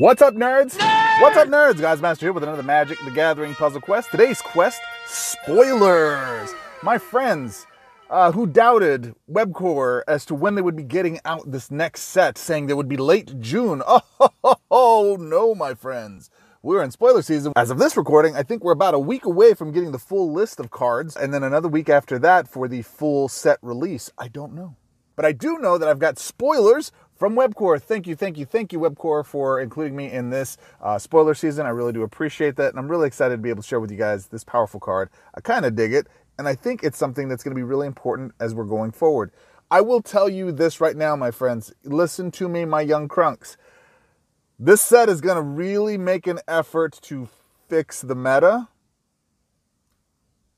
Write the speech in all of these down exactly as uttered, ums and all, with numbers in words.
What's up, nerds? Nerd! What's up, nerds? Goz Master here with another Magic the Gathering Puzzle Quest. Today's quest, spoilers! My friends uh, who doubted WebCore as to when they would be getting out this next set, saying they would be late June. Oh, ho, ho, ho, no, my friends. We're in spoiler season. As of this recording, I think we're about a week away from getting the full list of cards, and then another week after that for the full set release. I don't know. But I do know that I've got spoilers from WebCore. Thank you, thank you, thank you, WebCore, for including me in this uh, spoiler season. I really do appreciate that, and I'm really excited to be able to share with you guys this powerful card. I kind of dig it, and I think it's something that's going to be really important as we're going forward. I will tell you this right now, my friends. Listen to me, my young crunks. This set is going to really make an effort to fix the meta.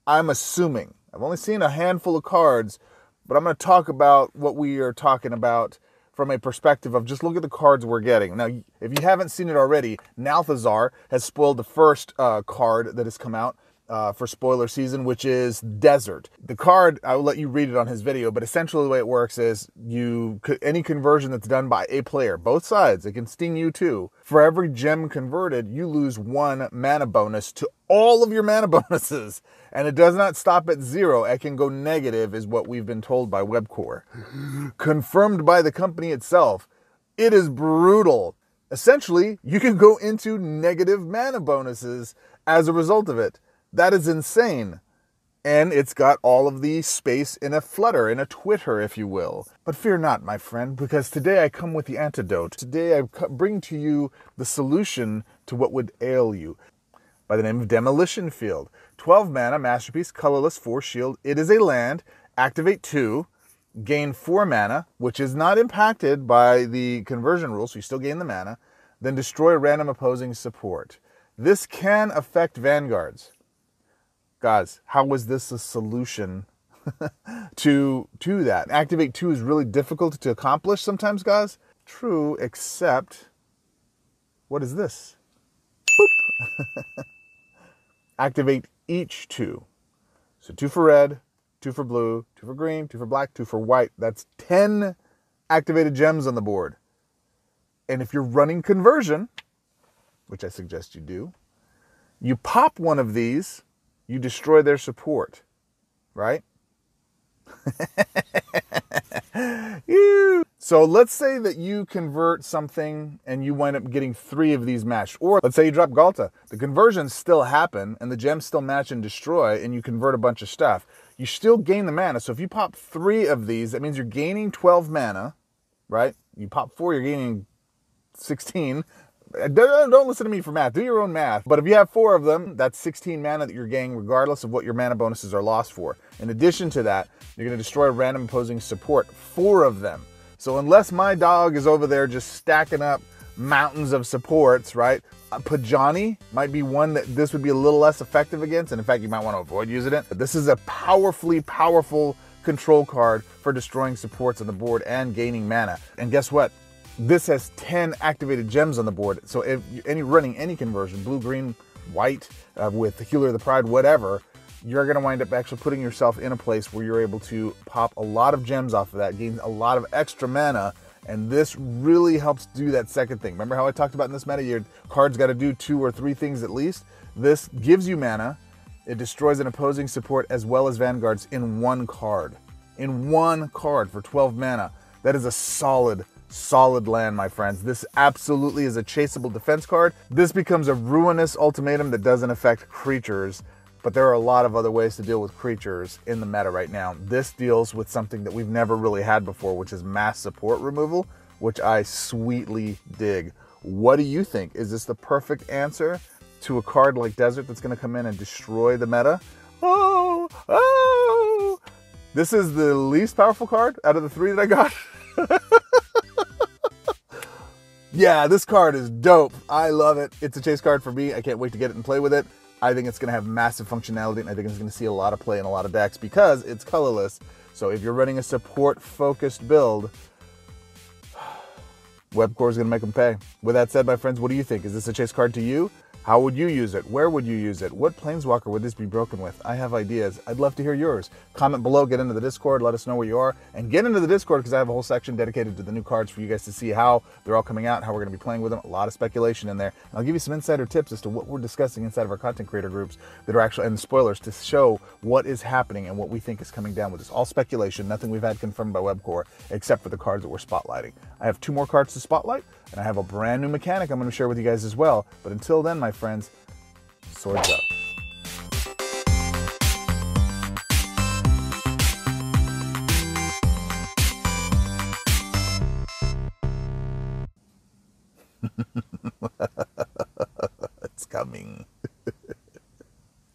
I'm assuming. I've only seen a handful of cards, but I'm going to talk about what we are talking about from a perspective of just look at the cards we're getting. Now, if you haven't seen it already, Nalthazar has spoiled the first uh, card that has come out uh, for spoiler season, which is Desert. The card, I will let you read it on his video, but essentially the way it works is you any conversion that's done by a player, both sides, it can sting you too. For every gem converted, you lose one mana bonus to all of your mana bonuses. And it does not stop at zero. It can go negative is what we've been told by WebCore. Confirmed by the company itself, it is brutal. Essentially, you can go into negative mana bonuses as a result of it. That is insane. And it's got all of the space in a flutter, in a twitter, if you will. But fear not, my friend, because today I come with the antidote. Today I bring to you the solution to what would ail you. By the name of Demolition Field. twelve mana, masterpiece, colorless, four shield. It is a land. Activate two. Gain four mana, which is not impacted by the conversion rule, so you still gain the mana. Then destroy random opposing support. This can affect vanguards. Guys, how was this a solution to, to that? Activate two is really difficult to accomplish sometimes, guys. True, except, what is this? Boop. Activate each two. So two for red, two for blue, two for green, two for black, two for white. That's ten activated gems on the board. And if you're running conversion, which I suggest you do, you pop one of these, you destroy their support, right? So let's say that you convert something and you wind up getting three of these matched. Or let's say you drop Galta. The conversions still happen and the gems still match and destroy and you convert a bunch of stuff. You still gain the mana. So if you pop three of these, that means you're gaining twelve mana, right? You pop four, you're gaining sixteen. Don't listen to me for math. Do your own math. But if you have four of them, that's sixteen mana that you're gaining regardless of what your mana bonuses are lost for. In addition to that, you're going to destroy random opposing support. Four of them. So unless my dog is over there just stacking up mountains of supports, right? Pajani might be one that this would be a little less effective against. And in fact, you might want to avoid using it. But this is a powerfully powerful control card for destroying supports on the board and gaining mana. And guess what? This has ten activated gems on the board, so if you're any, running any conversion, blue, green, white, uh, with the Healer of the Pride, whatever, you're going to wind up actually putting yourself in a place where you're able to pop a lot of gems off of that, gain a lot of extra mana, and this really helps do that second thing. Remember how I talked about in this meta, your card's got to do two or three things at least? This gives you mana, it destroys an opposing support as well as vanguards in one card. In one card for twelve mana. That is a solid Solid land, my friends. This absolutely is a chaseable defense card. This becomes a ruinous ultimatum that doesn't affect creatures, but there are a lot of other ways to deal with creatures in the meta right now. This deals with something that we've never really had before, which is mass support removal, which I sweetly dig. What do you think? Is this the perfect answer to a card like Desert that's going to come in and destroy the meta? Oh, oh! This is the least powerful card out of the three that I got. Yeah, this card is dope. I love it. It's a chase card for me. I can't wait to get it and play with it. I think it's going to have massive functionality, and I think it's going to see a lot of play in a lot of decks because it's colorless. So if you're running a support-focused build, WebCore is going to make them pay. With that said, my friends, what do you think? Is this a chase card to you? How would you use it? Where would you use it? What planeswalker would this be broken with? I have ideas. I'd love to hear yours. Comment below, get into the Discord, let us know where you are, and get into the Discord because I have a whole section dedicated to the new cards for you guys to see how they're all coming out, how we're going to be playing with them. A lot of speculation in there. And I'll give you some insider tips as to what we're discussing inside of our content creator groups that are actually, and spoilers, to show what is happening and what we think is coming down with this. All speculation, nothing we've had confirmed by WebCore, except for the cards that we're spotlighting. I have two more cards to spotlight, and I have a brand new mechanic I'm going to share with you guys as well. But until then, my friends, swords up. It's coming.